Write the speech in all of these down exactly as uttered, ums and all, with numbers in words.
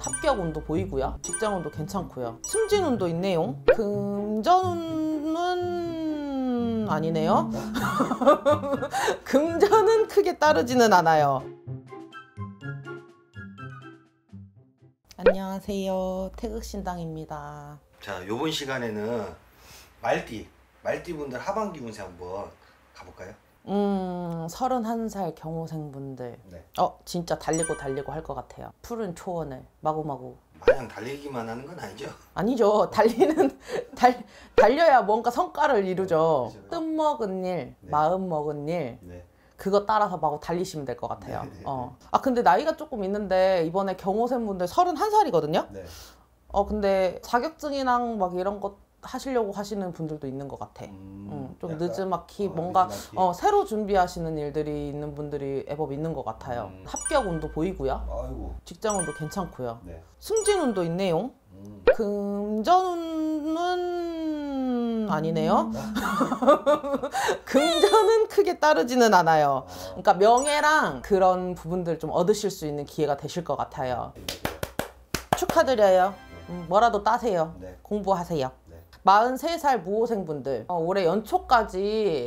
합격운도 보이고요. 직장운도 괜찮고요. 승진운도 있네요. 금전운은 아니네요. 금전은 크게 따르지는 않아요. 안녕하세요. 태극신당입니다. 자, 요번 시간에는 말띠, 말띠분들 하반기 운세 한번 가볼까요? 음, 서른한 살 경호생분들. 네. 어, 진짜 달리고 달리고 할 것 같아요. 푸른 초원을 마구마구. 마냥 달리기만 하는 건 아니죠? 아니죠. 달리는, 달, 달려야 뭔가 성과를 이루죠. 그렇죠. 뜻먹은 일, 네. 마음먹은 일. 네. 그거 따라서 마구 달리시면 될 것 같아요. 네, 네, 네. 어. 아, 근데 나이가 조금 있는데 이번에 경호생분들 서른한 살이거든요? 네. 어, 근데 자격증이랑 막 이런 것 하시려고 하시는 분들도 있는 것 같아. 음, 음, 좀 느지막히 어, 뭔가 느지막히. 어, 새로 준비하시는 일들이 있는 분들이 애법 있는 것 같아요. 음. 합격운도 보이고요. 아이고. 직장운도 괜찮고요. 네. 승진운도 있네요. 음. 금전운은 아니네요. 음. 금전은 크게 따르지는 않아요. 아. 그러니까 명예랑 그런 부분들 좀 얻으실 수 있는 기회가 되실 것 같아요. 네. 축하드려요. 네. 음, 뭐라도 따세요. 네. 공부하세요. 마흔세 살 무호생분들, 어, 올해 연초까지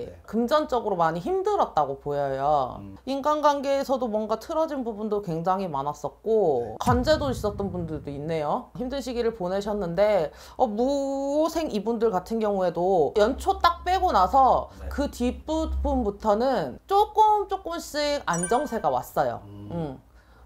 네. 금전적으로 많이 힘들었다고 보여요. 음. 인간관계에서도 뭔가 틀어진 부분도 굉장히 많았었고 네. 관제도 있었던 분들도 있네요. 힘든 시기를 보내셨는데 어, 무호생 이분들 같은 경우에도 연초 딱 빼고 나서 네. 그 뒷부분부터는 조금 조금씩 안정세가 왔어요. 음. 음.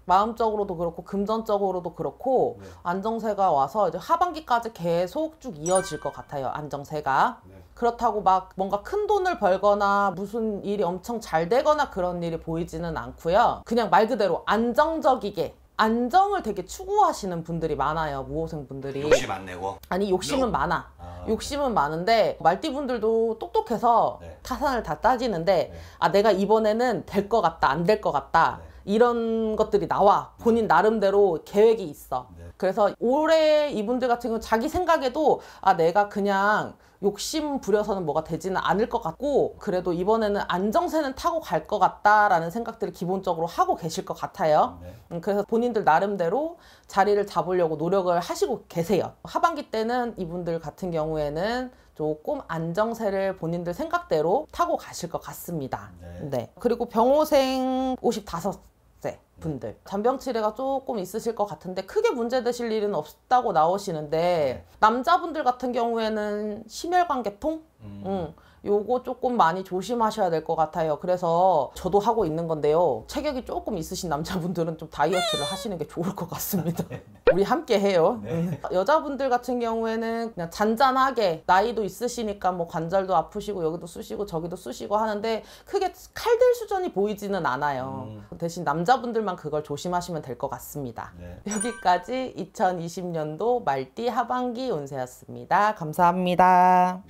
마음적으로도 그렇고 금전적으로도 그렇고 네. 안정세가 와서 이제 하반기까지 계속 쭉 이어질 것 같아요. 안정세가. 네. 그렇다고 막 뭔가 큰 돈을 벌거나 무슨 일이 엄청 잘 되거나 그런 일이 보이지는 않고요. 그냥 말 그대로 안정적이게 안정을 되게 추구하시는 분들이 많아요. 무호생 분들이. 욕심 안 내고? 아니 욕심은 no. 많아. 아, 욕심은 네. 많은데 말띠분들도 똑똑해서 네. 타산을 다 따지는데 네. 아 내가 이번에는 될 것 같다 안 될 것 같다. 네. 이런 것들이 나와. 본인 나름대로 계획이 있어. 네. 그래서 올해 이분들 같은 경우는 자기 생각에도 아 내가 그냥 욕심 부려서는 뭐가 되지는 않을 것 같고 그래도 이번에는 안정세는 타고 갈 것 같다라는 생각들을 기본적으로 하고 계실 것 같아요. 네. 그래서 본인들 나름대로 자리를 잡으려고 노력을 하시고 계세요. 하반기 때는 이분들 같은 경우에는 조금 안정세를 본인들 생각대로 타고 가실 것 같습니다. 네. 네. 그리고 병호생 오십다섯 살 분들 잔병치레가 조금 있으실 것 같은데 크게 문제되실 일은 없다고 나오시는데 남자분들 같은 경우에는 심혈관계통? 음. 음, 요거 조금 많이 조심하셔야 될 것 같아요. 그래서 저도 하고 있는 건데요. 체격이 조금 있으신 남자분들은 좀 다이어트를 하시는 게 좋을 것 같습니다. 우리 함께 해요. 네. 여자분들 같은 경우에는 그냥 잔잔하게 나이도 있으시니까 뭐 관절도 아프시고 여기도 쑤시고 저기도 쑤시고 하는데 크게 칼들 수전이 보이지는 않아요. 음. 대신 남자분들만 그걸 조심하시면 될 것 같습니다. 네. 여기까지 이천이십 년도 말띠 하반기 운세였습니다. 감사합니다.